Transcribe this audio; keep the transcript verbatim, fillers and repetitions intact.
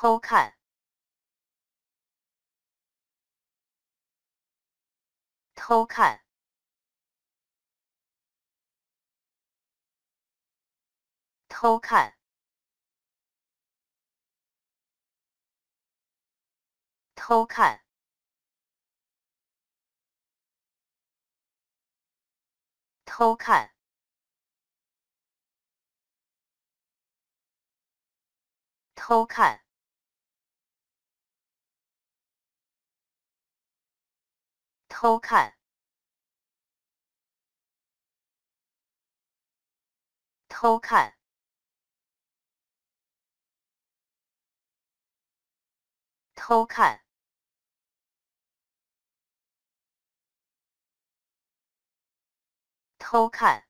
偷看。偷看。偷看。偷看。 偷看，偷看，偷看，偷看，偷看，偷看。